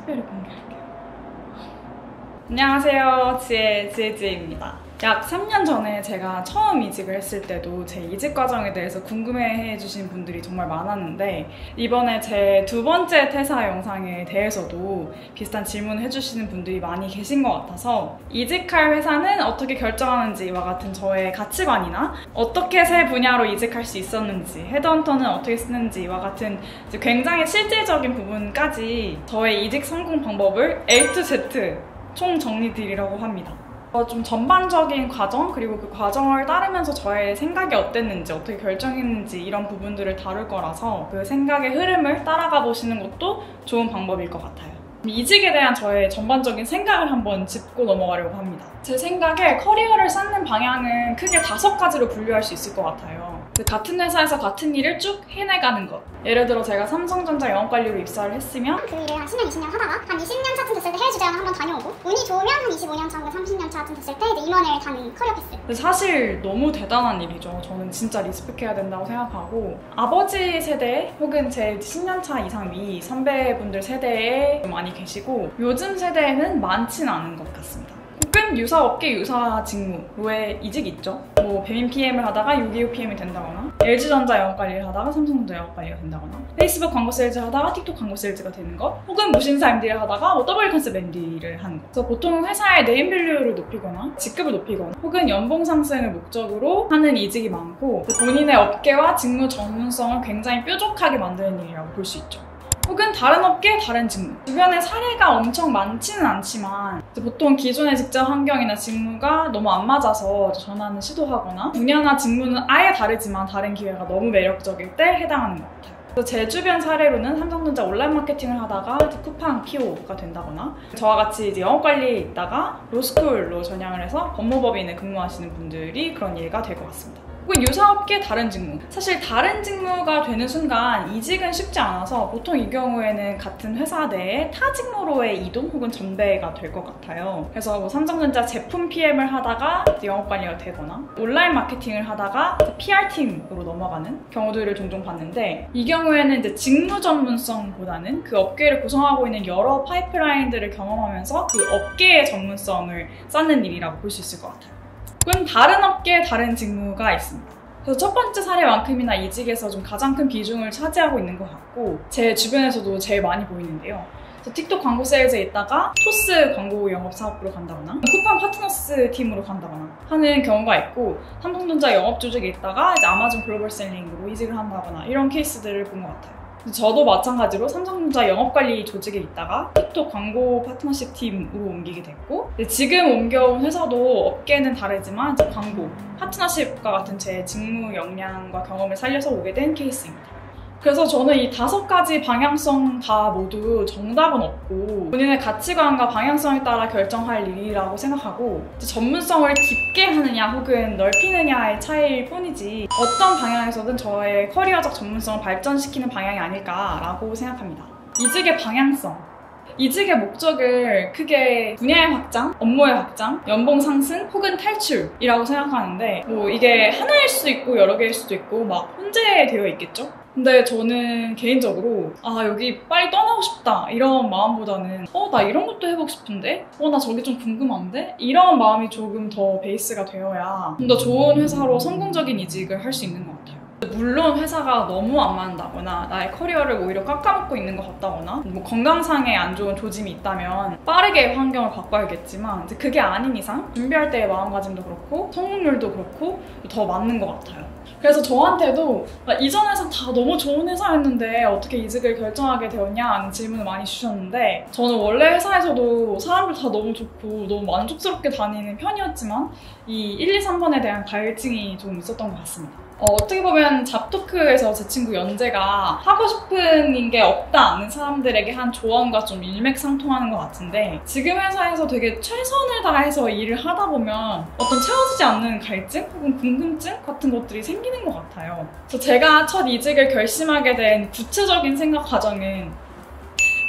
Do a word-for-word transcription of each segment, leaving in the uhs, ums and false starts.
특별히 공개할게요. 안녕하세요. 지혜, 지혜지혜입니다. 약 삼 년 전에 제가 처음 이직을 했을 때도 제 이직 과정에 대해서 궁금해해주신 분들이 정말 많았는데, 이번에 제 두 번째 퇴사 영상에 대해서도 비슷한 질문을 해주시는 분들이 많이 계신 것 같아서, 이직할 회사는 어떻게 결정하는지와 같은 저의 가치관이나 어떻게 새 분야로 이직할 수 있었는지, 헤드헌터는 어떻게 쓰는지와 같은 이제 굉장히 실질적인 부분까지 저의 이직 성공 방법을 A to Z 총 정리드리려고 합니다. 어, 좀 전반적인 과정, 그리고 그 과정을 따르면서 저의 생각이 어땠는지, 어떻게 결정했는지 이런 부분들을 다룰 거라서 그 생각의 흐름을 따라가 보시는 것도 좋은 방법일 것 같아요. 이직에 대한 저의 전반적인 생각을 한번 짚고 넘어가려고 합니다. 제 생각에 커리어를 쌓는 방향은 크게 다섯 가지로 분류할 수 있을 것 같아요. 같은 회사에서 같은 일을 쭉 해내가는 것. 예를 들어 제가 삼성전자 영업관리로 입사를 했으면 그 일을 한 십 년, 이십 년 하다가 한 이십 년 차쯤 됐을 때 해외 주재원 한번 다녀오고, 운이 좋으면 한 이십오 년 차쯤, 삼십 년 차쯤 됐을 때 이제 임원을 가는 커리어 패스. 사실 너무 대단한 일이죠. 저는 진짜 리스펙해야 된다고 생각하고, 아버지 세대 혹은 제 십 년 차 이상 위 선배분들 세대에 많이 계시고, 요즘 세대에는 많진 않은 것 같습니다. 혹은 유사업계 유사 직무로의 이직이 있죠. 뭐 배민 피엠을 하다가 육이오 피엠이 된다거나, 엘지전자 영업관리를 하다가 삼성전자 영업관리가 된다거나, 페이스북 광고 세일즈 하다가 틱톡 광고 세일즈가 되는 것, 혹은 무신사 엠디를 하다가 뭐 더블유컨셉 엠디를 하는 것. 그래서 보통 회사의 네임밸류를 높이거나 직급을 높이거나 혹은 연봉 상승을 목적으로 하는 이직이 많고, 본인의 업계와 직무 전문성을 굉장히 뾰족하게 만드는 일이라고 볼 수 있죠. 혹은 다른 업계, 다른 직무. 주변에 사례가 엄청 많지는 않지만 보통 기존의 직장 환경이나 직무가 너무 안 맞아서 전환을 시도하거나, 분야나 직무는 아예 다르지만 다른 기회가 너무 매력적일 때 해당하는 것 같아요. 제 주변 사례로는 삼성전자 온라인 마케팅을 하다가 쿠팡 피오가 된다거나, 저와 같이 이제 영업관리에 있다가 로스쿨로 전향을 해서 법무법인에 근무하시는 분들이 그런 예가 될 것 같습니다. 혹은 유사업계 다른 직무. 사실 다른 직무가 되는 순간 이직은 쉽지 않아서 보통 이 경우에는 같은 회사 내에 타 직무로의 이동 혹은 전배가 될 것 같아요. 그래서 뭐 삼성전자 제품 피엠을 하다가 영업관리가 되거나, 온라인 마케팅을 하다가 피알팀으로 넘어가는 경우들을 종종 봤는데, 이 경우에는 이제 직무 전문성보다는 그 업계를 구성하고 있는 여러 파이프라인들을 경험하면서 그 업계의 전문성을 쌓는 일이라고 볼 수 있을 것 같아요. 혹은 다른 업계에 다른 직무가 있습니다. 그래서 첫 번째 사례만큼이나 이직에서 좀 가장 큰 비중을 차지하고 있는 것 같고, 제 주변에서도 제일 많이 보이는데요. 그래서 틱톡 광고 세일즈에 있다가 토스 광고 영업 사업부로 간다거나, 쿠팡 파트너스 팀으로 간다거나 하는 경우가 있고, 삼성전자 영업 조직에 있다가 이제 아마존 글로벌 셀링으로 이직을 한다거나 이런 케이스들을 본 것 같아요. 저도 마찬가지로 삼성전자 영업관리 조직에 있다가 틱톡 광고 파트너십 팀으로 옮기게 됐고, 지금 옮겨온 회사도 업계는 다르지만 광고, 파트너십과 같은 제 직무 역량과 경험을 살려서 오게 된 케이스입니다. 그래서 저는 이 다섯 가지 방향성 다 모두 정답은 없고, 본인의 가치관과 방향성에 따라 결정할 일이라고 생각하고, 전문성을 깊게 하느냐 혹은 넓히느냐의 차이일 뿐이지 어떤 방향에서든 저의 커리어적 전문성을 발전시키는 방향이 아닐까라고 생각합니다. 이직의 방향성. 이직의 목적을 크게 분야의 확장, 업무의 확장, 연봉 상승 혹은 탈출이라고 생각하는데, 뭐 이게 하나일 수도 있고 여러 개일 수도 있고 막 혼재되어 있겠죠? 근데 저는 개인적으로 아 여기 빨리 떠나고 싶다 이런 마음보다는 어 나 이런 것도 해보고 싶은데? 어 나 저기 좀 궁금한데? 이런 마음이 조금 더 베이스가 되어야 좀 더 좋은 회사로 성공적인 이직을 할 수 있는 것 같아요. 물론 회사가 너무 안 맞는다거나 나의 커리어를 오히려 깎아먹고 있는 것 같다거나 뭐 건강상에 안 좋은 조짐이 있다면 빠르게 환경을 바꿔야겠지만, 이제 그게 아닌 이상 준비할 때의 마음가짐도 그렇고 성공률도 그렇고 더 맞는 것 같아요. 그래서 저한테도 이전 회사 다 너무 좋은 회사였는데 어떻게 이직을 결정하게 되었냐 하는 질문을 많이 주셨는데, 저는 원래 회사에서도 사람들 다 너무 좋고 너무 만족스럽게 다니는 편이었지만 이 일, 이, 삼 번에 대한 갈증이 좀 있었던 것 같습니다. 어, 어떻게 보면 잡토크에서 제 친구 연재가 하고 싶은 게 없다 아는 사람들에게 한 조언과 좀 일맥상통하는 것 같은데, 지금 회사에서 되게 최선을 다해서 일을 하다 보면 어떤 채워지지 않는 갈증 혹은 궁금증 같은 것들이 생기는 것 같아요. 그래서 제가 첫 이직을 결심하게 된 구체적인 생각 과정은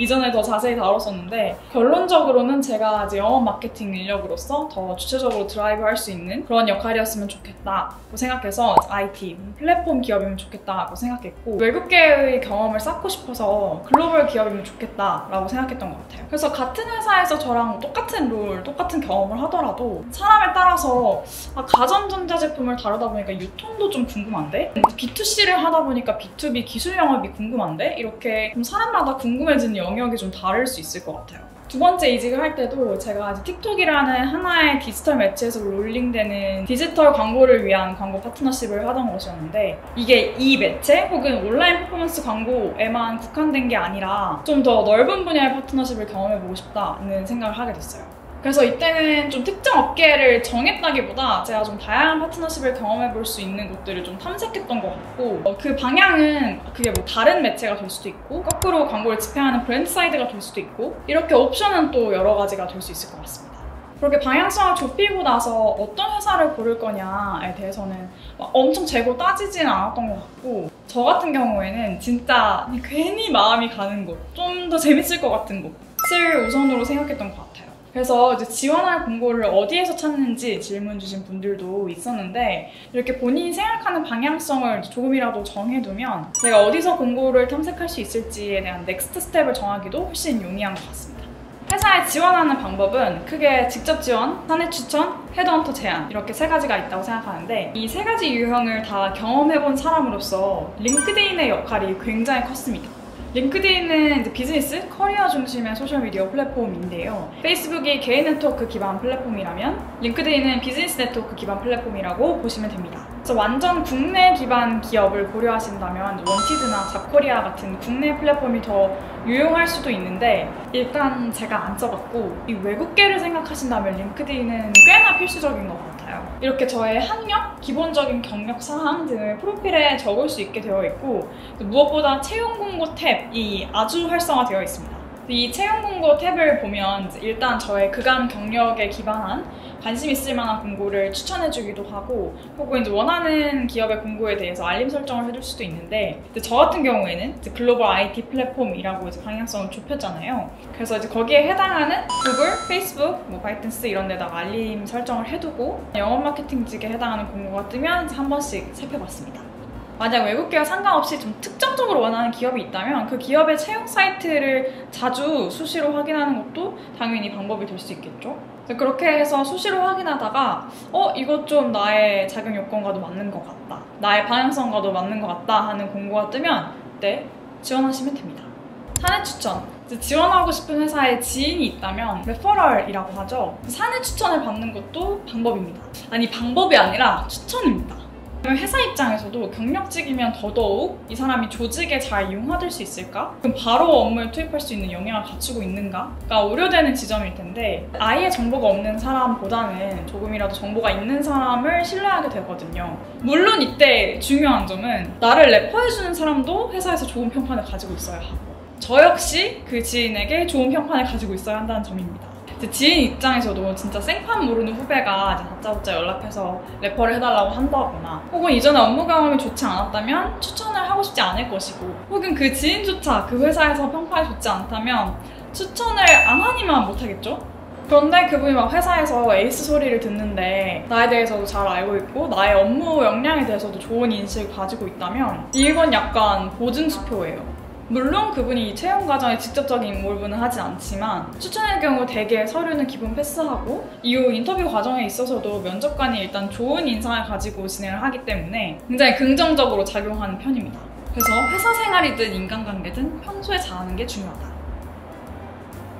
이전에 더 자세히 다뤘었는데, 결론적으로는 제가 이제 영업 마케팅 인력으로서 더 주체적으로 드라이브할 수 있는 그런 역할이었으면 좋겠다고 생각해서 아이티, 플랫폼 기업이면 좋겠다고 생각했고, 외국계의 경험을 쌓고 싶어서 글로벌 기업이면 좋겠다라고 생각했던 것 같아요. 그래서 같은 회사에서 저랑 똑같은 롤, 똑같은 경험을 하더라도 사람에 따라서 아, 가전전자 제품을 다루다 보니까 유통도 좀 궁금한데? 비투씨를 하다 보니까 비투비 기술 영업이 궁금한데? 이렇게 좀 사람마다 궁금해지는 영역이 좀 다를 수 있을 것 같아요. 두 번째 이직을 할 때도 제가 이제 틱톡이라는 하나의 디지털 매체에서 롤링되는 디지털 광고를 위한 광고 파트너십을 하던 것이었는데, 이게 이 매체 혹은 온라인 퍼포먼스 광고에만 국한된 게 아니라 좀 더 넓은 분야의 파트너십을 경험해보고 싶다는 생각을 하게 됐어요. 그래서 이때는 좀 특정 업계를 정했다기보다 제가 좀 다양한 파트너십을 경험해볼 수 있는 곳들을 좀 탐색했던 것 같고, 어, 그 방향은 그게 뭐 다른 매체가 될 수도 있고, 거꾸로 광고를 집행하는 브랜드 사이드가 될 수도 있고, 이렇게 옵션은 또 여러 가지가 될 수 있을 것 같습니다. 그렇게 방향성을 좁히고 나서 어떤 회사를 고를 거냐에 대해서는 막 엄청 재고 따지진 않았던 것 같고, 저 같은 경우에는 진짜 괜히 마음이 가는 곳, 좀 더 재밌을 것 같은 곳을 우선으로 생각했던 것 같아요. 그래서 이제 지원할 공고를 어디에서 찾는지 질문 주신 분들도 있었는데, 이렇게 본인이 생각하는 방향성을 조금이라도 정해두면 내가 어디서 공고를 탐색할 수 있을지에 대한 넥스트 스텝을 정하기도 훨씬 용이한 것 같습니다. 회사에 지원하는 방법은 크게 직접 지원, 사내 추천, 헤드헌터 제안, 이렇게 세 가지가 있다고 생각하는데, 이 세 가지 유형을 다 경험해본 사람으로서 링크드인의 역할이 굉장히 컸습니다. 링크드인은 이제 비즈니스, 커리어 중심의 소셜미디어 플랫폼인데요. 페이스북이 개인 네트워크 기반 플랫폼이라면 링크드인은 비즈니스 네트워크 기반 플랫폼이라고 보시면 됩니다. 그래서 완전 국내 기반 기업을 고려하신다면 원티드나 잡코리아 같은 국내 플랫폼이 더 유용할 수도 있는데, 일단 제가 안 써봤고 이 외국계를 생각하신다면 링크드인은 꽤나 필수적인 것 같아요. 이렇게 저의 학력, 기본적인 경력 사항 등을 프로필에 적을 수 있게 되어 있고, 무엇보다 채용 공고 탭 이 아주 활성화되어 있습니다. 이 채용 공고 탭을 보면 일단 저의 그간 경력에 기반한 관심 있을 만한 공고를 추천해주기도 하고, 혹은 이제 원하는 기업의 공고에 대해서 알림 설정을 해줄 수도 있는데, 저 같은 경우에는 이제 글로벌 아이티 플랫폼이라고 이제 방향성을 좁혔잖아요. 그래서 이제 거기에 해당하는 구글, 페이스북, 뭐 바이튼스 이런 데다가 알림 설정을 해두고, 영업 마케팅직에 해당하는 공고가 뜨면 이제 한 번씩 살펴봤습니다. 만약 외국계와 상관없이 좀 특정적으로 원하는 기업이 있다면 그 기업의 채용 사이트를 자주 수시로 확인하는 것도 당연히 방법이 될 수 있겠죠. 그렇게 해서 수시로 확인하다가 어? 이것 좀 나의 자격 요건과도 맞는 것 같다, 나의 방향성과도 맞는 것 같다 하는 공고가 뜨면 그때 지원하시면 됩니다. 사내 추천. 지원하고 싶은 회사에 지인이 있다면 레퍼럴이라고 하죠. 사내 추천을 받는 것도 방법입니다. 아니, 방법이 아니라 추천입니다. 회사 입장에서도 경력직이면 더더욱 이 사람이 조직에 잘 융화될 수 있을까? 그럼 바로 업무에 투입할 수 있는 역량을 갖추고 있는가? 가 우려되는 지점일 텐데, 아예 정보가 없는 사람보다는 조금이라도 정보가 있는 사람을 신뢰하게 되거든요. 물론 이때 중요한 점은 나를 래퍼해주는 사람도 회사에서 좋은 평판을 가지고 있어야 하고, 저 역시 그 지인에게 좋은 평판을 가지고 있어야 한다는 점입니다. 지인 입장에서도 진짜 생판 모르는 후배가 이제 다짜고짜 연락해서 레퍼를 해달라고 한다거나, 혹은 이전에 업무 경험이 좋지 않았다면 추천을 하고 싶지 않을 것이고, 혹은 그 지인조차 그 회사에서 평판이 좋지 않다면 추천을 안 하니만 못하겠죠? 그런데 그분이 막 회사에서 에이스 소리를 듣는데 나에 대해서도 잘 알고 있고 나의 업무 역량에 대해서도 좋은 인식을 가지고 있다면 이건 약간 보증수표예요. 물론 그분이 채용 과정에 직접적인 인몰브는 하지 않지만, 추천할 경우 대개 서류는 기본 패스하고 이후 인터뷰 과정에 있어서도 면접관이 일단 좋은 인상을 가지고 진행을 하기 때문에 굉장히 긍정적으로 작용하는 편입니다. 그래서 회사 생활이든 인간관계든 평소에 잘하는 게 중요하다.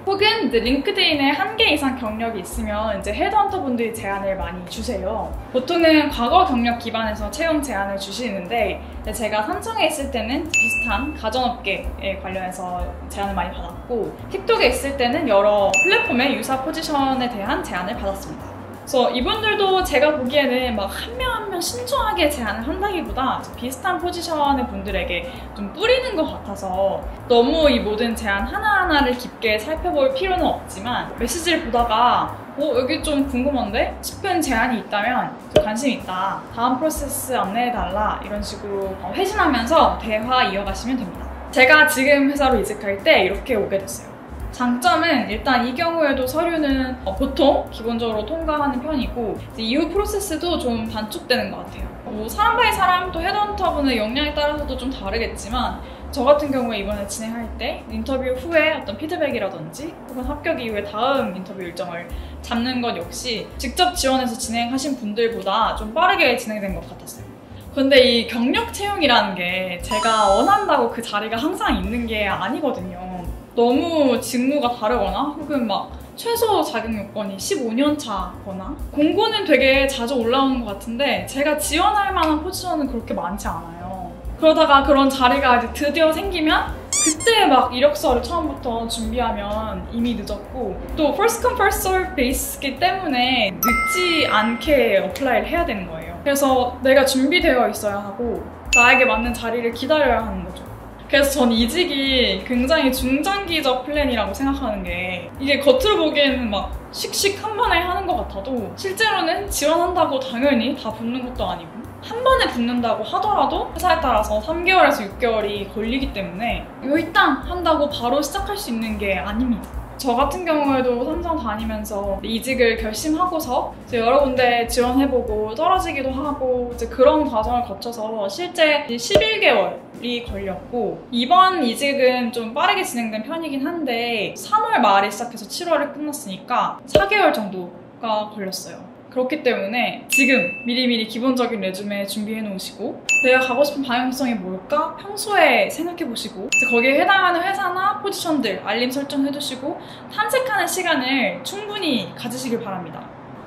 혹은 링크드인에 한 개 이상 경력이 있으면 이제 헤드헌터 분들이 제안을 많이 주세요. 보통은 과거 경력 기반에서 채용 제안을 주시는데, 제가 삼성에 있을 때는 비슷한 가전업계에 관련해서 제안을 많이 받았고, 틱톡에 있을 때는 여러 플랫폼의 유사 포지션에 대한 제안을 받았습니다. 그래서 이분들도 제가 보기에는 막 한 명 한 명 신중하게 제안을 한다기보다 비슷한 포지션의 분들에게 좀 뿌리는 것 같아서 너무 이 모든 제안 하나하나를 깊게 살펴볼 필요는 없지만, 메시지를 보다가 어? 여기 좀 궁금한데? 싶은 제안이 있다면 관심 있다, 다음 프로세스 안내해달라, 이런 식으로 회신하면서 대화 이어가시면 됩니다. 제가 지금 회사로 이직할 때 이렇게 오게 됐어요. 장점은 일단 이 경우에도 서류는 보통 기본적으로 통과하는 편이고, 이제 이후 프로세스도 좀 단축되는 것 같아요. 뭐 사람 바이 사람, 또 헤드헌터분의 역량에 따라서도 좀 다르겠지만, 저 같은 경우에 이번에 진행할 때 인터뷰 후에 어떤 피드백이라든지 혹은 합격 이후에 다음 인터뷰 일정을 잡는 것 역시 직접 지원해서 진행하신 분들보다 좀 빠르게 진행된 것 같았어요. 근데 이 경력 채용이라는 게 제가 원한다고 그 자리가 항상 있는 게 아니거든요. 너무 직무가 다르거나 혹은 막 최소 자격 요건이 십오 년 차거나, 공고는 되게 자주 올라오는 것 같은데 제가 지원할 만한 포지션은 그렇게 많지 않아요. 그러다가 그런 자리가 이제 드디어 생기면 그때 막 이력서를 처음부터 준비하면 이미 늦었고, 또 first come first serve 베이스기 때문에 늦지 않게 어플라이를 해야 되는 거예요. 그래서 내가 준비되어 있어야 하고 나에게 맞는 자리를 기다려야 하는 거죠. 그래서 전 이직이 굉장히 중장기적 플랜이라고 생각하는 게, 이게 겉으로 보기에는 막 씩씩 한 번에 하는 것 같아도 실제로는 지원한다고 당연히 다 붙는 것도 아니고, 한 번에 붙는다고 하더라도 회사에 따라서 삼 개월에서 육 개월이 걸리기 때문에 일단 한다고 바로 시작할 수 있는 게 아닙니다. 저 같은 경우에도 삼성 다니면서 이직을 결심하고서 이제 여러 군데 지원해보고 떨어지기도 하고, 이제 그런 과정을 거쳐서 실제 십일 개월이 걸렸고, 이번 이직은 좀 빠르게 진행된 편이긴 한데 삼월 말에 시작해서 칠월에 끝났으니까 사 개월 정도가 걸렸어요. 그렇기 때문에 지금 미리미리 기본적인 레주메 준비해놓으시고, 내가 가고 싶은 방향성이 뭘까 평소에 생각해보시고, 거기에 해당하는 회사나 포지션들 알림 설정해두시고 탐색하는 시간을 충분히 가지시길 바랍니다.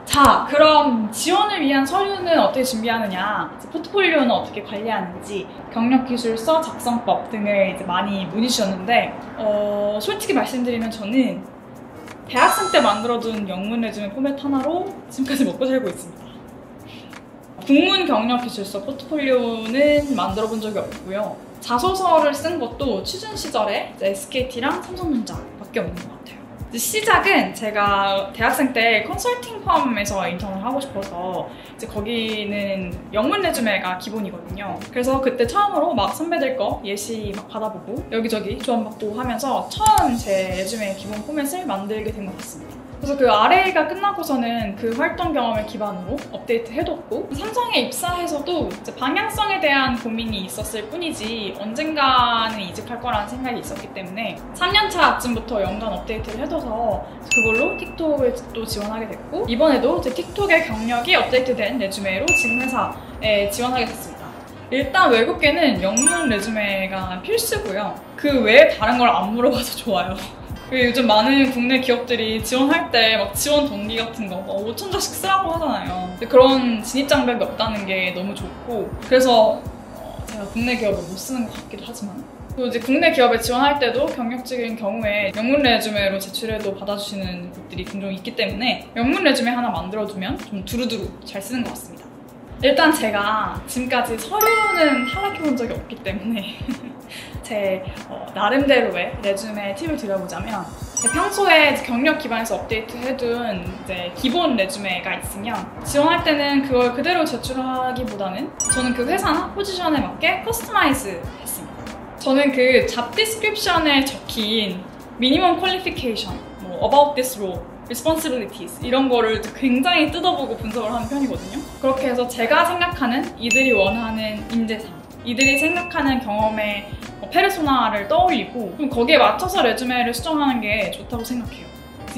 자, 그럼 지원을 위한 서류는 어떻게 준비하느냐, 포트폴리오는 어떻게 관리하는지, 경력기술서, 작성법 등을 이제 많이 문의 주셨는데, 어, 솔직히 말씀드리면 저는 대학생 때 만들어둔 영문 레주메 포맷 하나로 지금까지 먹고 살고 있습니다. 국문 경력 기술서 포트폴리오는 만들어 본 적이 없고요. 자소서를 쓴 것도 취준 시절에 에스케이티랑 삼성전자 밖에 없는 것 같아요. 시작은 제가 대학생 때 컨설팅 펌에서 인턴을 하고 싶어서, 이제 거기는 영문 레주메가 기본이거든요. 그래서 그때 처음으로 막 선배들 거 예시 막 받아보고 여기저기 조언받고 하면서 처음 제 레주메 기본 포맷을 만들게 된 것 같습니다. 그래서 그 알에이가 끝나고서는 그 활동 경험을 기반으로 업데이트 해뒀고, 삼성에 입사해서도 이제 방향성에 대한 고민이 있었을 뿐이지 언젠가는 이직할 거라는 생각이 있었기 때문에 삼 년 차쯤부터 연간 업데이트를 해둬서 그걸로 틱톡을 또 지원하게 됐고, 이번에도 제 틱톡의 경력이 업데이트된 레주메로 지금 회사에 지원하게 됐습니다. 일단 외국계는 영문 레주메가 필수고요. 그 외에 다른 걸 안 물어봐서 좋아요. 요즘 많은 국내 기업들이 지원할 때 막 지원 동기 같은 거 막 오천 자씩 쓰라고 하잖아요. 근데 그런 진입 장벽이 없다는 게 너무 좋고, 그래서 제가 국내 기업을 못 쓰는 것 같기도 하지만, 또 이제 국내 기업에 지원할 때도 경력직인 경우에 영문 레주메로 제출해도 받아주시는 곳들이 종종 있기 때문에 영문 레주메 하나 만들어두면 좀 두루두루 잘 쓰는 것 같습니다. 일단 제가 지금까지 서류는 탈락해본 적이 없기 때문에 제 어, 나름대로의 레주메 팁을 드려보자면, 평소에 경력 기반에서 업데이트 해둔 이제 기본 레주메가 있으면 지원할 때는 그걸 그대로 제출하기보다는 저는 그 회사나 포지션에 맞게 커스터마이즈 했습니다. 저는 그 잡 디스크립션에 적힌 미니멈 퀄리피케이션, 뭐 about this role, responsibilities 이런 거를 굉장히 뜯어보고 분석을 하는 편이거든요. 그렇게 해서 제가 생각하는 이들이 원하는 인재상, 이들이 생각하는 경험의 페르소나를 떠올리고 좀 거기에 맞춰서 레주메를 수정하는 게 좋다고 생각해요.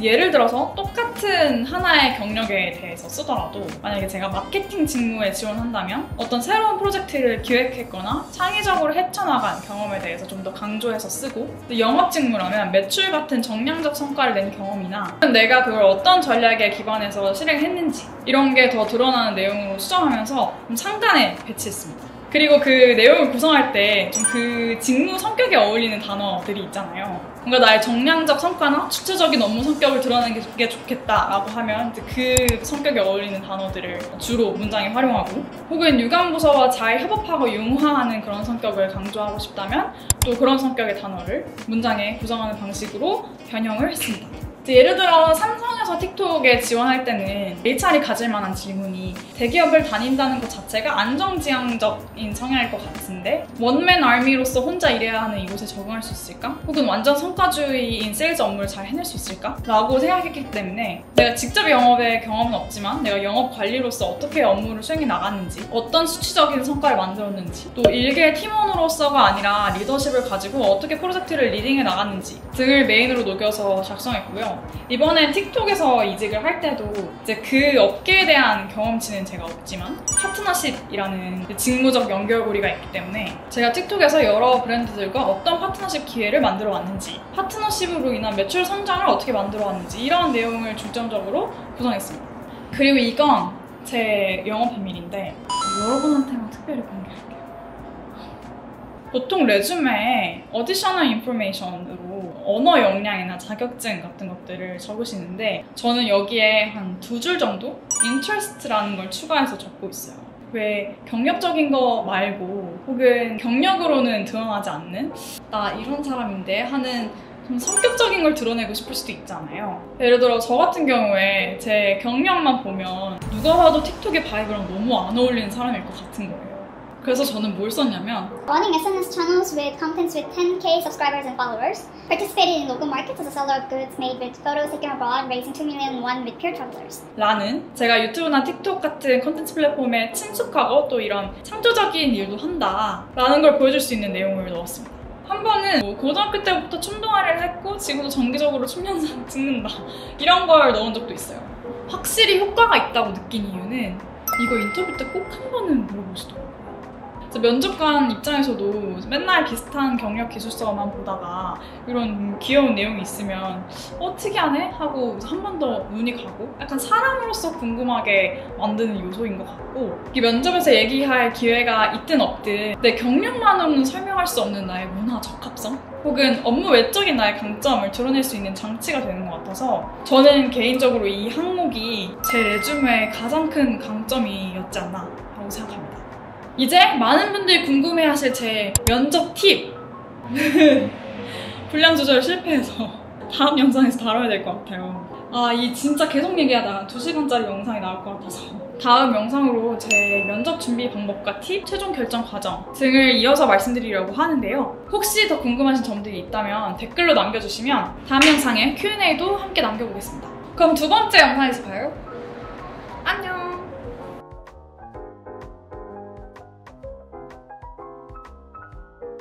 예를 들어서 똑같은 하나의 경력에 대해서 쓰더라도, 만약에 제가 마케팅 직무에 지원한다면 어떤 새로운 프로젝트를 기획했거나 창의적으로 헤쳐나간 경험에 대해서 좀 더 강조해서 쓰고, 영업 직무라면 매출 같은 정량적 성과를 낸 경험이나 내가 그걸 어떤 전략에 기반해서 실행했는지 이런 게 더 드러나는 내용으로 수정하면서 상단에 배치했습니다. 그리고 그 내용을 구성할 때 좀 그 직무 성격에 어울리는 단어들이 있잖아요. 뭔가 나의 정량적 성과나 주체적인 업무 성격을 드러내는 게 좋겠다라고 하면 그 성격에 어울리는 단어들을 주로 문장에 활용하고, 혹은 유관부서와 잘 협업하고 융화하는 그런 성격을 강조하고 싶다면 또 그런 성격의 단어를 문장에 구성하는 방식으로 변형을 했습니다. 예를 들어 삼성에서 틱톡에 지원할 때는 일자리 가질 만한 질문이 대기업을 다닌다는 것 자체가 안정지향적인 성향일 것 같은데 원맨 아미로서 혼자 일해야 하는 이곳에 적응할 수 있을까? 혹은 완전 성과주의인 세일즈 업무를 잘 해낼 수 있을까? 라고 생각했기 때문에 내가 직접 영업의 경험은 없지만 내가 영업관리로서 어떻게 업무를 수행해 나갔는지 어떤 수치적인 성과를 만들었는지 또 일개 팀원으로서가 아니라 리더십을 가지고 어떻게 프로젝트를 리딩해 나갔는지 등을 메인으로 녹여서 작성했고요. 이번엔 틱톡에서 이직을 할 때도 이제 그 업계에 대한 경험치는 제가 없지만 파트너십이라는 직무적 연결고리가 있기 때문에 제가 틱톡에서 여러 브랜드들과 어떤 파트너십 기회를 만들어 왔는지 파트너십으로 인한 매출 성장을 어떻게 만들어 왔는지 이러한 내용을 중점적으로 구성했습니다. 그리고 이건 제 영업 비밀인데 여러분한테만 특별히 공개할게요. 보통 레주메에 어디셔널 인포메이션으로 언어 역량이나 자격증 같은 것들을 적으시는데 저는 여기에 한 두 줄 정도 인트레스트라는 걸 추가해서 적고 있어요. 왜 경력적인 거 말고 혹은 경력으로는 드러나지 않는 나 이런 사람인데 하는 좀 성격적인 걸 드러내고 싶을 수도 있잖아요. 예를 들어 저 같은 경우에 제 경력만 보면 누가 봐도 틱톡의 바이브랑 너무 안 어울리는 사람일 것 같은 거예요. 그래서 저는 뭘 썼냐면 Running 에스엔에스 channels with contents with ten K subscribers and followers. Participated in local markets as a seller of goods made with photos taken abroad, raising two million won with peer travelers. 라는 제가 유튜브나 틱톡 같은 컨텐츠 플랫폼에 친숙하고 또 이런 창조적인 일도 한다 라는 걸 보여줄 수 있는 내용을 넣었습니다. 한 번은 뭐 고등학교 때부터 춤 동아리를 했고 지금도 정기적으로 춤 영상 찍는다 이런 걸 넣은 적도 있어요. 확실히 효과가 있다고 느낀 이유는 이거 인터뷰 때 꼭 한 번은 물어보시더라고요. 면접관 입장에서도 맨날 비슷한 경력 기술서만 보다가 이런 귀여운 내용이 있으면 어 특이하네? 하고 한 번 더 눈이 가고 약간 사람으로서 궁금하게 만드는 요소인 것 같고 면접에서 얘기할 기회가 있든 없든 내 경력만으로는 설명할 수 없는 나의 문화 적합성 혹은 업무 외적인 나의 강점을 드러낼 수 있는 장치가 되는 것 같아서 저는 개인적으로 이 항목이 제 레주메의 가장 큰 강점이었지 않나 라고 생각합니다. 이제 많은 분들이 궁금해하실 제 면접 팁! 분량 조절 실패해서 다음 영상에서 다뤄야 될 것 같아요. 아, 이 진짜 계속 얘기하다가 두 시간짜리 영상이 나올 것 같아서 다음 영상으로 제 면접 준비 방법과 팁, 최종 결정 과정 등을 이어서 말씀드리려고 하는데요. 혹시 더 궁금하신 점들이 있다면 댓글로 남겨주시면 다음 영상에 큐 앤 에이도 함께 남겨보겠습니다. 그럼 두 번째 영상에서 봐요.